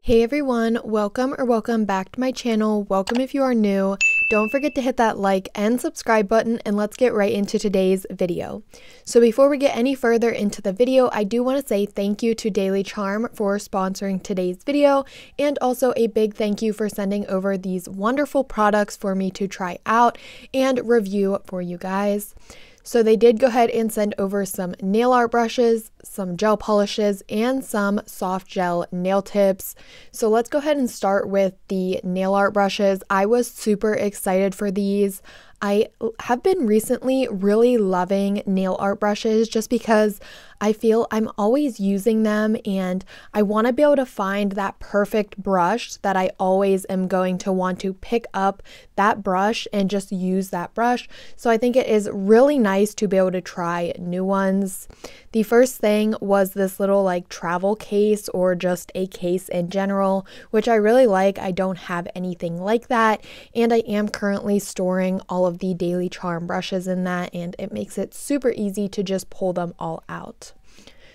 Hey everyone, welcome back to my channel. Welcome if you are new. Don't forget to hit that like and subscribe button, and let's get right into today's video. So before we get any further into the video, I do want to say thank you to Daily Charme for sponsoring today's video, and also a big thank you for sending over these wonderful products for me to try out and review for you guys. So they did go ahead and send over some nail art brushes, some gel polishes, and some soft gel nail tips. So let's go ahead and start with the nail art brushes. I was super excited for these. I have been recently really loving nail art brushes just because I feel I'm always using them, and I want to be able to find that perfect brush that I always am going to want to pick up that brush and just use that brush. So I think it is really nice to be able to try new ones. The first thing was this little like travel case, or just a case in general, which I really like. I don't have anything like that, and I am currently storing all of the Daily Charme brushes in that, and it makes it super easy to just pull them all out.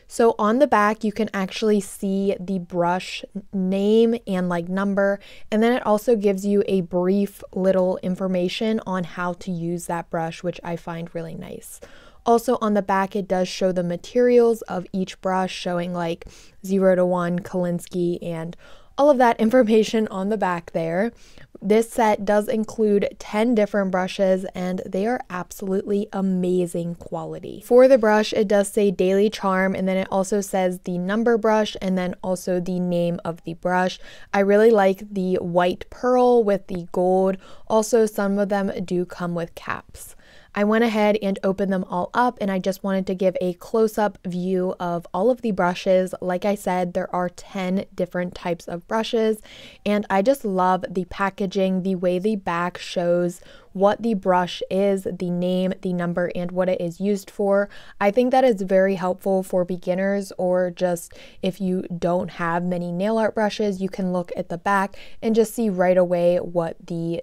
So on the back you can actually see the brush name and like number, and then it also gives you a brief little information on how to use that brush, which I find really nice. Also on the back it does show the materials of each brush, showing like 0 to 1, Kolinsky, and all of that information on the back there. This set does include 10 different brushes, and they are absolutely amazing quality. For the brush, it does say Daily Charme, and then it also says the number brush and then also the name of the brush. I really like the white pearl with the gold. Also, some of them do come with caps. I went ahead and opened them all up, and I just wanted to give a close-up view of all of the brushes. Like I said, there are 10 different types of brushes, and I just love the packaging, the way the back shows what the brush is, the name, the number, and what it is used for. I think that is very helpful for beginners, or just if you don't have many nail art brushes, you can look at the back and just see right away what the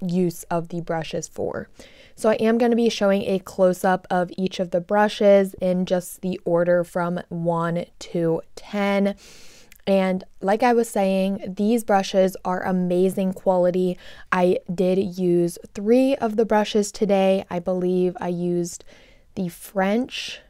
use of the brush is for. So I am going to be showing a close-up of each of the brushes in just the order from 1 to 10. And like I was saying, these brushes are amazing quality. I did use 3 of the brushes today. I believe I used the French.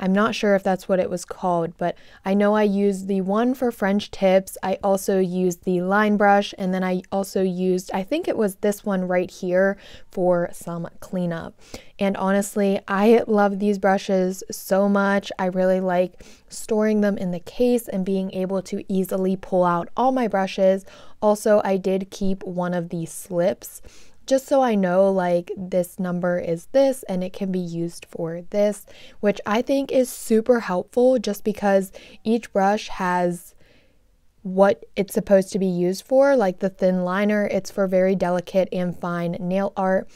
I'm not sure if that's what it was called, but I know I used the one for French tips. I also used the line brush, and then I also used, I think it was this one right here, for some cleanup. And honestly, I love these brushes so much. I really like storing them in the case and being able to easily pull out all my brushes. Also, I did keep one of these slips, just so I know like this number is this and it can be used for this, which I think is super helpful just because each brush has what it's supposed to be used for. Like the thin liner, it's for very delicate and fine nail art.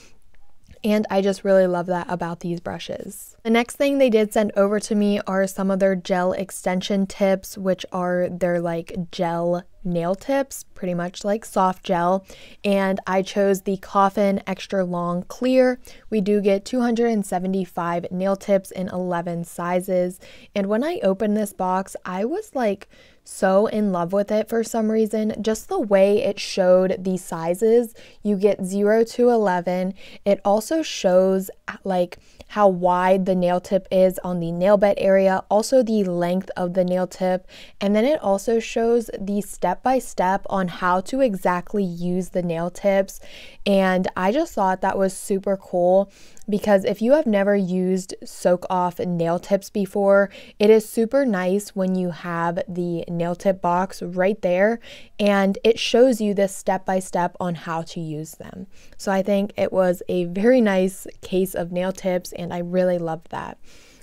And I just really love that about these brushes. The next thing they did send over to me are some of their gel extension tips, which are their like gel nail tips, pretty much like soft gel. And I chose the Coffin Extra Long Clear. We do get 275 nail tips in 11 sizes. And when I opened this box, I was like so in love with it for some reason. Just the way it showed the sizes, you get 0 to 11. It also shows like how wide the nail tip is on the nail bed area, also the length of the nail tip, and then it also shows the step-by-step on how to exactly use the nail tips. And I just thought that was super cool, because if you have never used soak off nail tips before, it is super nice when you have the nail tip box right there and it shows you this step-by-step on how to use them. So I think it was a very nice case of nail tips, and I really loved that.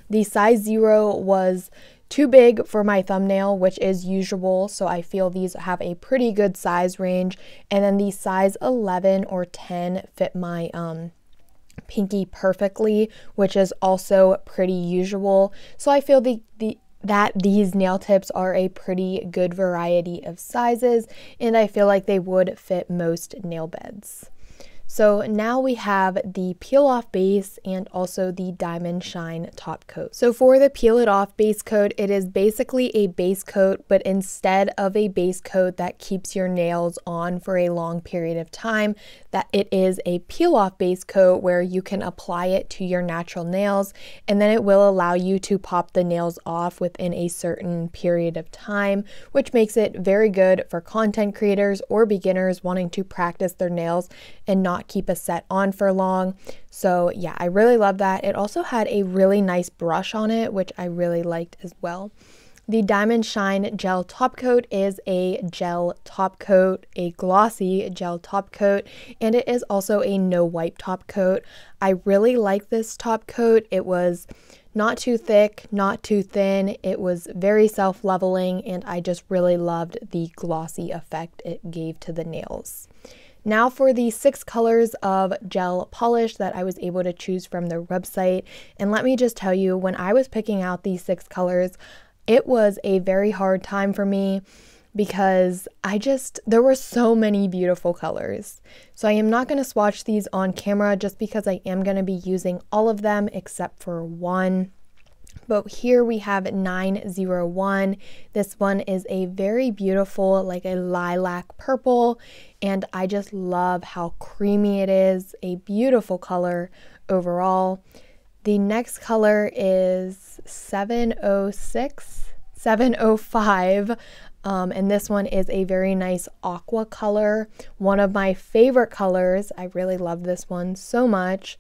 The size 0 was too big for my thumbnail, which is usual, so I feel these have a pretty good size range. And then the size 11 or 10 fit my pinky perfectly, which is also pretty usual. So I feel these nail tips are a pretty good variety of sizes, and I feel like they would fit most nail beds. So now we have the peel off base and also the Diamond Shine top coat. So for the peel it off base coat, it is basically a base coat, but instead of a base coat that keeps your nails on for a long period of time, that it is a peel off base coat where you can apply it to your natural nails, and then it will allow you to pop the nails off within a certain period of time, which makes it very good for content creators or beginners wanting to practice their nails and not keep a set on for long. So yeah, I really love that. It also had a really nice brush on it, which I really liked as well. The Diamond Shine gel top coat is a gel top coat, a glossy gel top coat, and it is also a no wipe top coat. I really like this top coat. It was not too thick, not too thin. It was very self-leveling, and I just really loved the glossy effect it gave to the nails. Now for the 6 colors of gel polish that I was able to choose from their website. And let me just tell you, when I was picking out these 6 colors, it was a very hard time for me because there were so many beautiful colors. So I am not going to swatch these on camera just because I am going to be using all of them except for one. But here we have 901. This one is a very beautiful, like a lilac purple, and I just love how creamy it is. A beautiful color overall. The next color is 705, and this one is a very nice aqua color, one of my favorite colors. I really love this one so much.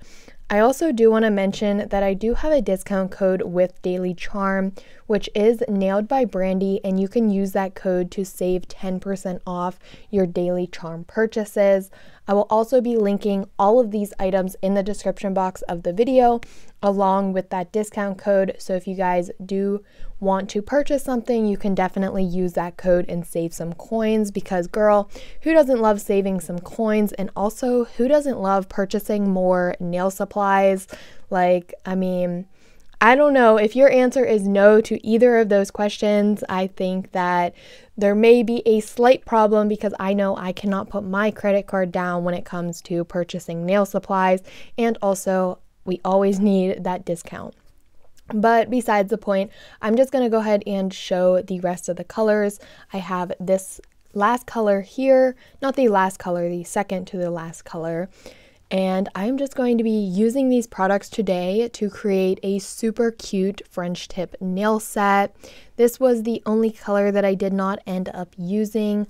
I also do want to mention that I do have a discount code with Daily Charme, which is Nailed by Brandi, and you can use that code to save 10% off your Daily Charme purchases. I will also be linking all of these items in the description box of the video along with that discount code, so if you guys do want to purchase something, you can definitely use that code and save some coins, because girl, who doesn't love saving some coins? And also, who doesn't love purchasing more nail supplies? Like, I mean, I don't know. If your answer is no to either of those questions, I think that there may be a slight problem, because I know I cannot put my credit card down when it comes to purchasing nail supplies, and also we always need that discount. But besides the point, I'm just going to go ahead and show the rest of the colors. I have this last color here, not the last color, the second to the last color. And I'm just going to be using these products today to create a super cute French tip nail set. This was the only color that I did not end up using.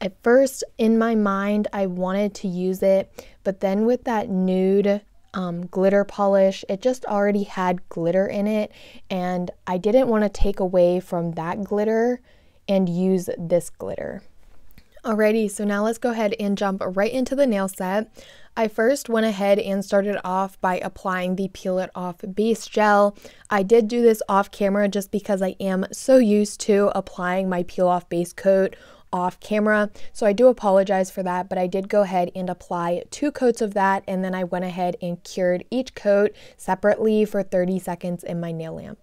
At first, in my mind, I wanted to use it, but then with that nude glitter polish, it just already had glitter in it, and I didn't want to take away from that glitter and use this glitter. Alrighty, so now let's go ahead and jump right into the nail set. I first went ahead and started off by applying the Peel It Off base gel. I did do this off camera just because I am so used to applying my peel off base coat off camera, so I do apologize for that, but I did go ahead and apply 2 coats of that, and then I went ahead and cured each coat separately for 30 seconds in my nail lamp.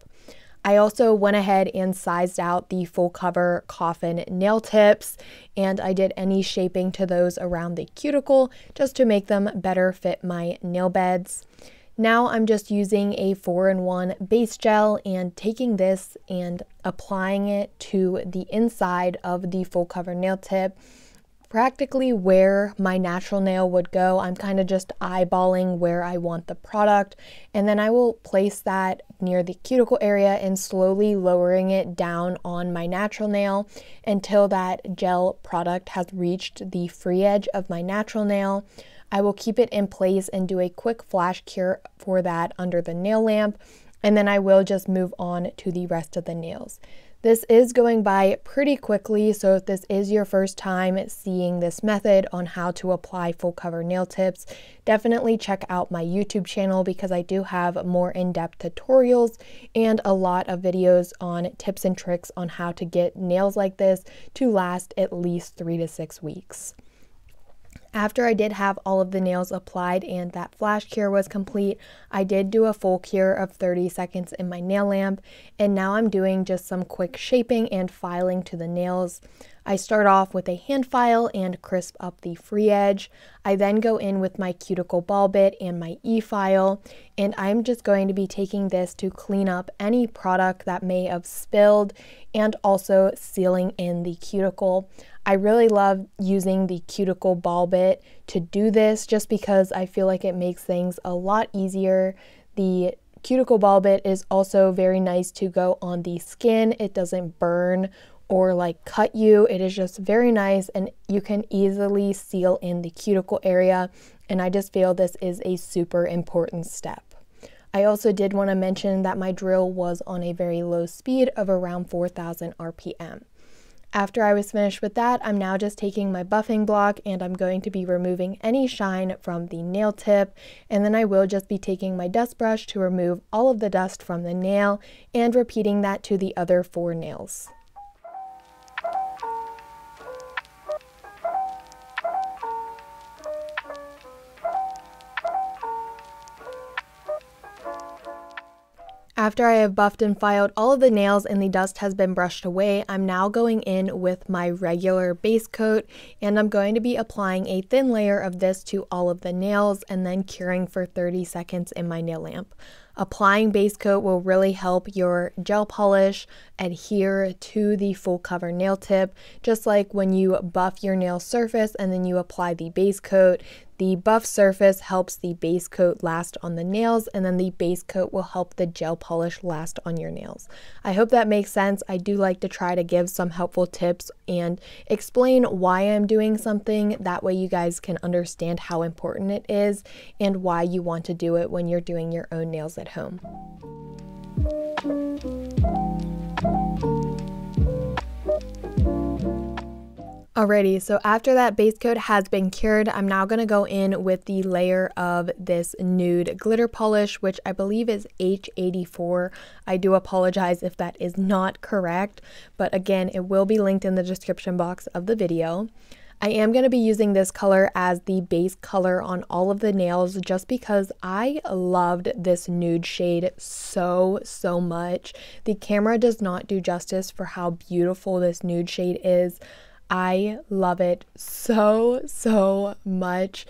I also went ahead and sized out the full cover Coffin nail tips, and I did any shaping to those around the cuticle just to make them better fit my nail beds. Now I'm just using a 4-in-1 base gel and taking this and applying it to the inside of the full cover nail tip, practically where my natural nail would go. I'm kind of just eyeballing where I want the product, and then I will place that near the cuticle area and slowly lowering it down on my natural nail until that gel product has reached the free edge of my natural nail. I will keep it in place and do a quick flash cure for that under the nail lamp, and then I will just move on to the rest of the nails. This is going by pretty quickly, so if this is your first time seeing this method on how to apply full cover nail tips, definitely check out my YouTube channel, because I do have more in-depth tutorials and a lot of videos on tips and tricks on how to get nails like this to last at least 3 to 6 weeks. after I did have all of the nails applied and that flash cure was complete, I did do a full cure of 30 seconds in my nail lamp, and now I'm doing just some quick shaping and filing to the nails. I start off with a hand file and crisp up the free edge. I then go in with my cuticle ball bit and my e-file, and I'm just going to be taking this to clean up any product that may have spilled and also sealing in the cuticle. I really love using the cuticle ball bit to do this just because I feel like it makes things a lot easier. The cuticle ball bit is also very nice to go on the skin. It doesn't burn or like cut you. It is just very nice, and you can easily seal in the cuticle area, and I just feel this is a super important step. I also did want to mention that my drill was on a very low speed of around 4,000 RPM. After I was finished with that, I'm now just taking my buffing block and I'm going to be removing any shine from the nail tip, and then I will just be taking my dust brush to remove all of the dust from the nail and repeating that to the other four nails. After I have buffed and filed all of the nails and the dust has been brushed away, I'm now going in with my regular base coat, and I'm going to be applying a thin layer of this to all of the nails and then curing for 30 seconds in my nail lamp. Applying base coat will really help your gel polish adhere to the full cover nail tip, just like when you buff your nail surface and then you apply the base coat. The buff surface helps the base coat last on the nails, and then the base coat will help the gel polish last on your nails. I hope that makes sense. I do like to try to give some helpful tips and explain why I'm doing something. That way you guys can understand how important it is and why you want to do it when you're doing your own nails at home. Alrighty, so after that base coat has been cured, I'm now going to go in with the layer of this nude glitter polish, which I believe is H84. I do apologize if that is not correct, but again, it will be linked in the description box of the video. I am going to be using this color as the base color on all of the nails just because I loved this nude shade so much. The camera does not do justice for how beautiful this nude shade is. I love it so much.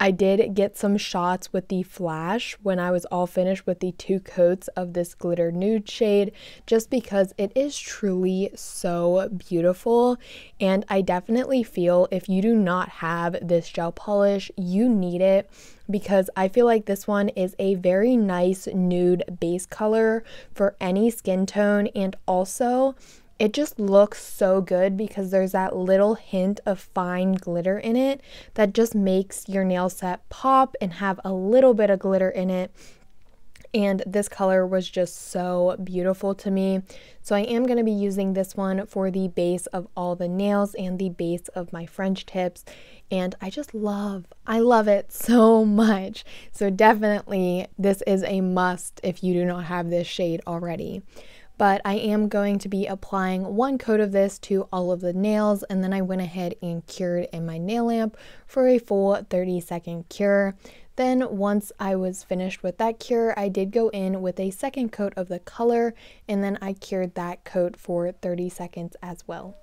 I did get some shots with the flash when I was all finished with the two coats of this glitter nude shade just because it is truly so beautiful, and I definitely feel if you do not have this gel polish, you need it, because I feel like this one is a very nice nude base color for any skin tone, and also it just looks so good because there's that little hint of fine glitter in it that just makes your nail set pop and have a little bit of glitter in it. And this color was just so beautiful to me. So I am going to be using this one for the base of all the nails and the base of my French tips. And I love it so much. So definitely this is a must if you do not have this shade already. But I am going to be applying one coat of this to all of the nails, and then I went ahead and cured in my nail lamp for a full 30-second cure. Then once I was finished with that cure, I did go in with a second coat of the color, and then I cured that coat for 30 seconds as well.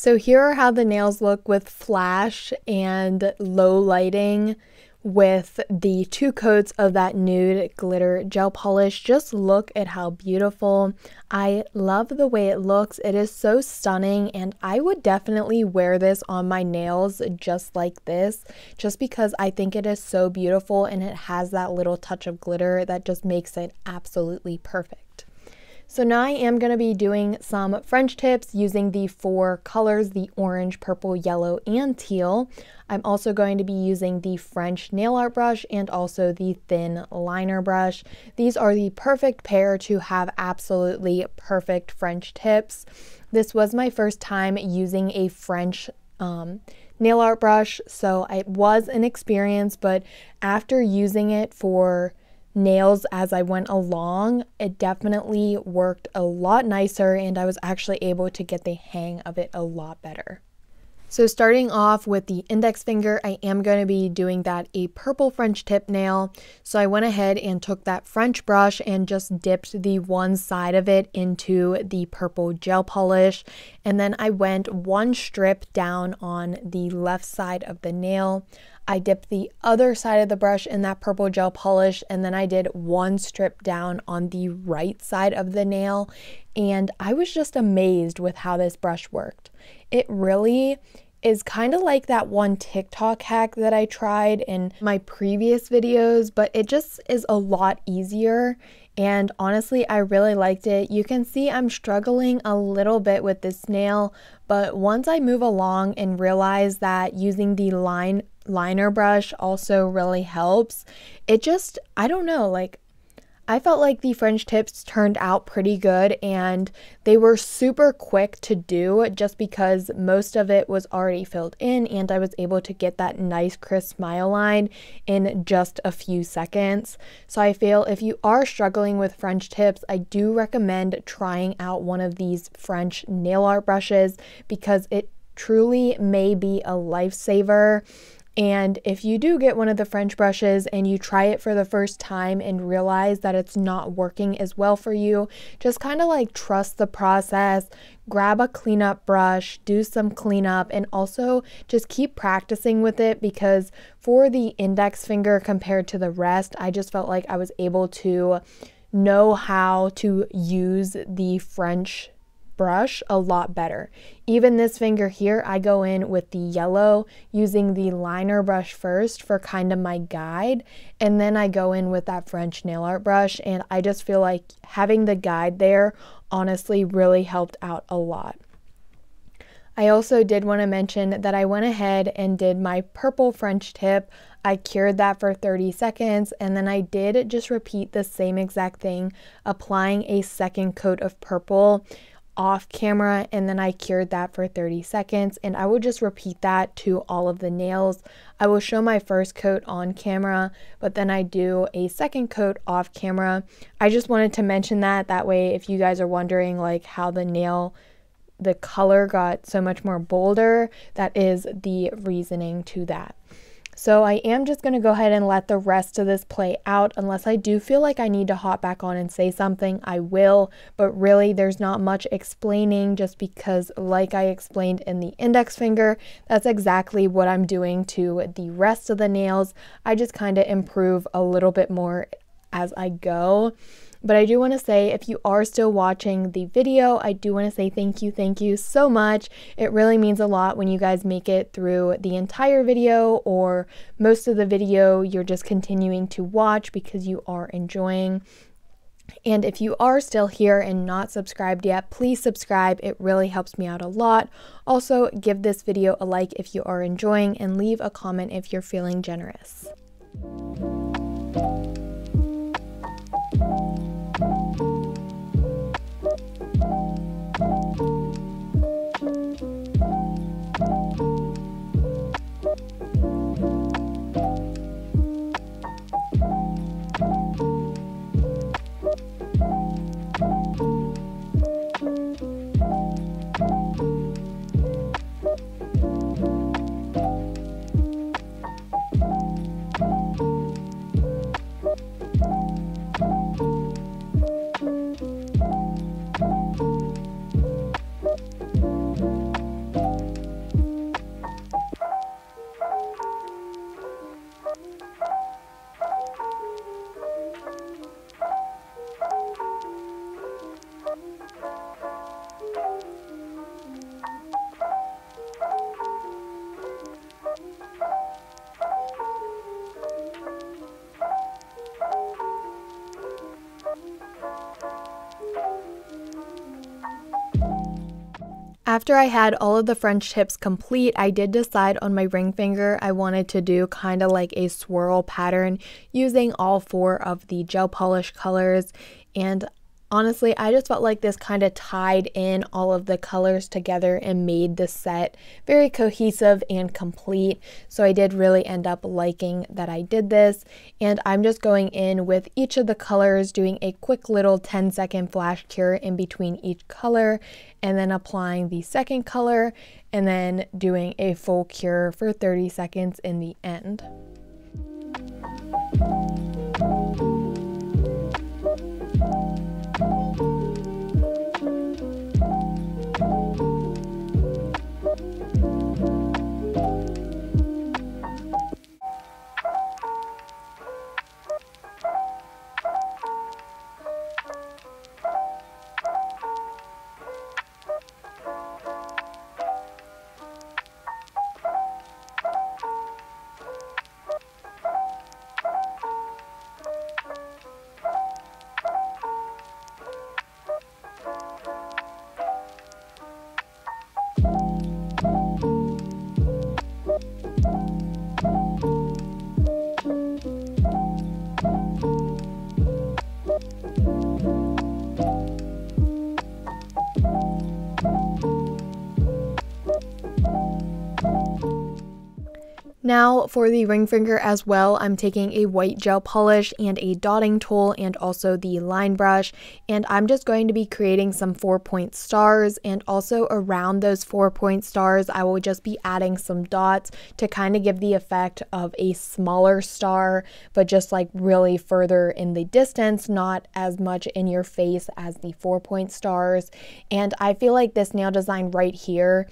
So here are how the nails look with flash and low lighting with the two coats of that nude glitter gel polish. Just look at how beautiful. I love the way it looks. It is so stunning, and I would definitely wear this on my nails just like this, just because I think it is so beautiful and it has that little touch of glitter that just makes it absolutely perfect. So now I am going to be doing some French tips using the four colors, the orange, purple, yellow, and teal. I'm also going to be using the French nail art brush and also the thin liner brush. These are the perfect pair to have absolutely perfect French tips. This was my first time using a French nail art brush, so it was an experience, but after using it for nails as I went along, it definitely worked a lot nicer, and I was actually able to get the hang of it a lot better. So starting off with the index finger, I am going to be doing that a purple French tip nail. So I went ahead and took that French brush and just dipped the one side of it into the purple gel polish. And then I went one strip down on the left side of the nail. I dipped the other side of the brush in that purple gel polish, and then I did one strip down on the right side of the nail, and I was just amazed with how this brush worked. It really is kind of like that one TikTok hack that I tried in my previous videos, but it just is a lot easier, and honestly, I really liked it. You can see I'm struggling a little bit with this nail, but once I move along and realize that using the liner brush also really helps, it just, I don't know, like I felt like the French tips turned out pretty good, and they were super quick to do just because most of it was already filled in, and I was able to get that nice crisp smile line in just a few seconds. So I feel if you are struggling with French tips, I do recommend trying out one of these French nail art brushes, because it truly may be a lifesaver. And if you do get one of the French brushes and you try it for the first time and realize that it's not working as well for you, just kind of like trust the process, grab a cleanup brush, do some cleanup, and also just keep practicing with it, because for the index finger compared to the rest, I just felt like I was able to know how to use the French brush a lot better. Even this finger here, I go in with the yellow using the liner brush first for kind of my guide, and then I go in with that French nail art brush, and I just feel like having the guide there honestly really helped out a lot. I also did want to mention that I went ahead and did my purple French tip. I cured that for 30 seconds, and then I did just repeat the same exact thing, applying a second coat of purple off camera, and then I cured that for 30 seconds, and I will just repeat that to all of the nails. I will show my first coat on camera, but then I do a second coat off camera. I just wanted to mention that way if you guys are wondering like how the color got so much more bolder, that is the reasoning to that. So I am just going to go ahead and let the rest of this play out. Unless I do feel like I need to hop back on and say something, I will. But really, there's not much explaining, just because like I explained in the index finger, that's exactly what I'm doing to the rest of the nails. I just kind of improve a little bit more as I go. But I do want to say, if you are still watching the video, I do want to say thank you so much. It really means a lot when you guys make it through the entire video, or most of the video you're just continuing to watch because you are enjoying. And if you are still here and not subscribed yet, please subscribe. It really helps me out a lot. Also, give this video a like if you are enjoying, and leave a comment if you're feeling generous. After I had all of the French tips complete, I did decide on my ring finger I wanted to do kind of like a swirl pattern using all four of the gel polish colors, and honestly, I just felt like this kind of tied in all of the colors together and made the set very cohesive and complete. So I did really end up liking that I did this. And I'm just going in with each of the colors, doing a quick little 10-second flash cure in between each color, and then applying the second color, and then doing a full cure for 30 seconds in the end. Now for the ring finger as well, I'm taking a white gel polish and a dotting tool and also the line brush, and I'm just going to be creating some 4-point stars, and also around those 4-point stars I will just be adding some dots to kind of give the effect of a smaller star, but just like really further in the distance, not as much in your face as the 4-point stars. And I feel like this nail design right here,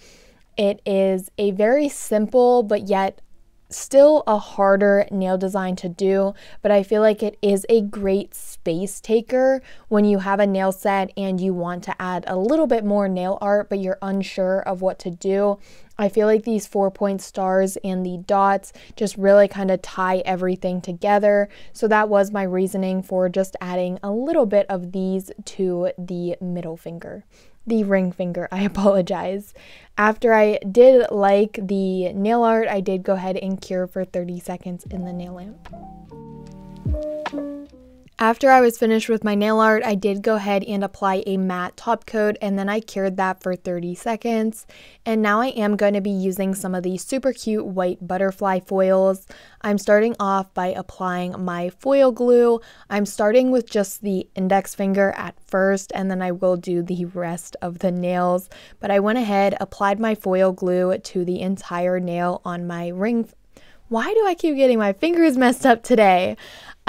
it is a very simple but yet still a harder nail design to do, but I feel like it is a great space taker when you have a nail set and you want to add a little bit more nail art but you're unsure of what to do. I feel like these 4-point stars and the dots just really kind of tie everything together. So that was my reasoning for just adding a little bit of these to the middle finger. The ring finger, I apologize. After I did like the nail art, I did go ahead and cure for 30 seconds in the nail lamp. After I was finished with my nail art, I did go ahead and apply a matte top coat, and then I cured that for 30 seconds. And now I am going to be using some of these super cute white butterfly foils. I'm starting off by applying my foil glue. I'm starting with just the index finger at first, and then I will do the rest of the nails. But I went ahead, applied my foil glue to the entire nail on my ring. Why do I keep getting my fingers messed up today?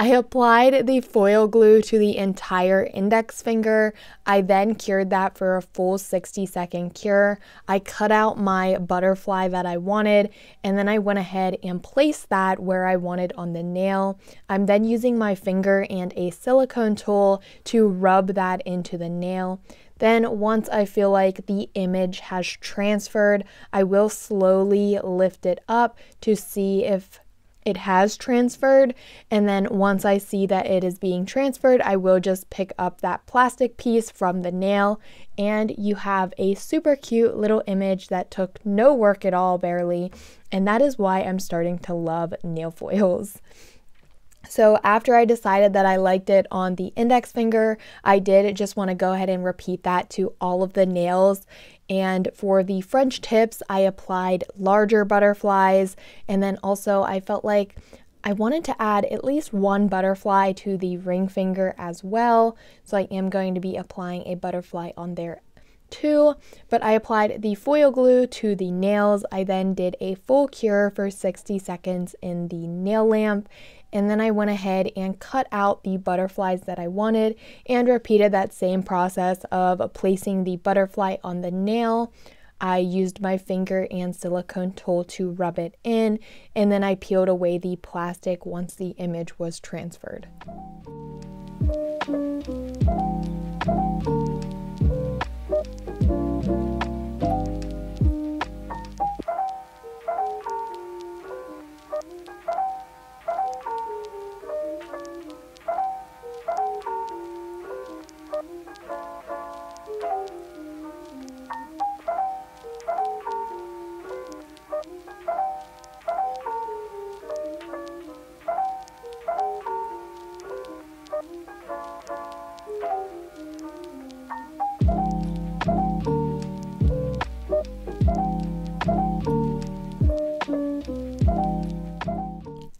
I applied the foil glue to the entire index finger. I then cured that for a full 60-second cure. I cut out my butterfly that I wanted, and then I went ahead and placed that where I wanted on the nail. I'm then using my finger and a silicone tool to rub that into the nail. Then once I feel like the image has transferred, I will slowly lift it up to see if it has transferred, and then once I see that it is being transferred, I will just pick up that plastic piece from the nail, and you have a super cute little image that took no work at all, barely, and that is why I'm starting to love nail foils. So after I decided that I liked it on the index finger, I did just want to go ahead and repeat that to all of the nails. And for the French tips, I applied larger butterflies, and then also I felt like I wanted to add at least one butterfly to the ring finger as well. So I am going to be applying a butterfly on there too, but I applied the foil glue to the nails. I then did a full cure for 60 seconds in the nail lamp, and then I went ahead and cut out the butterflies that I wanted and repeated that same process of placing the butterfly on the nail. I used my finger and silicone tool to rub it in, and then I peeled away the plastic once the image was transferred.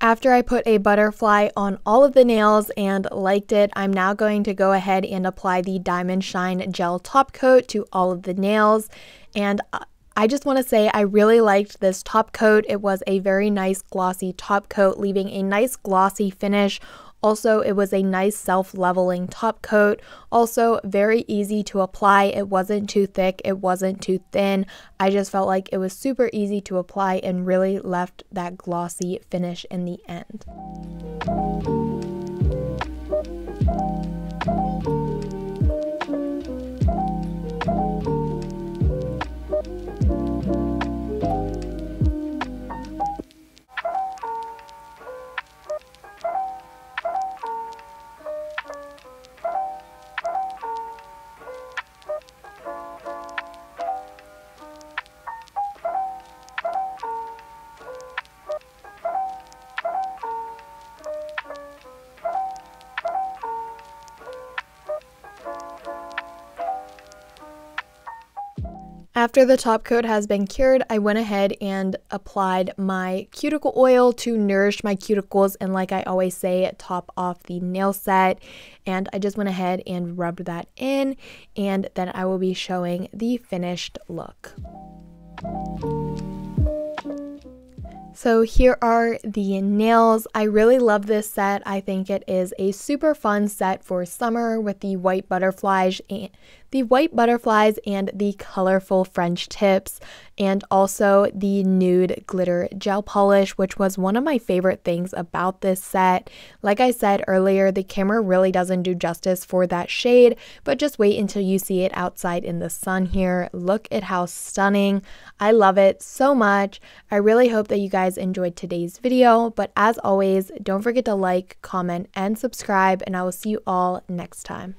After I put a butterfly on all of the nails and liked it, I'm now going to go ahead and apply the Diamond Shine Gel Top Coat to all of the nails. And I just want to say I really liked this top coat. It was a very nice glossy top coat, leaving a nice glossy finish. Also, it was a nice self-leveling top coat. Also, very easy to apply. It wasn't too thick. It wasn't too thin. I just felt like it was super easy to apply and really left that glossy finish in the end. After the top coat has been cured, I went ahead and applied my cuticle oil to nourish my cuticles and, like I always say, top off the nail set. And I just went ahead and rubbed that in, and then I will be showing the finished look. So here are the nails. I really love this set. I think it is a super fun set for summer with the white butterflies and the colorful French tips, and also the nude glitter gel polish, which was one of my favorite things about this set. Like I said earlier, the camera really doesn't do justice for that shade, but just wait until you see it outside in the sun here. Look at how stunning. I love it so much. I really hope that you guys enjoyed today's video, but as always, don't forget to like, comment, and subscribe, and I will see you all next time.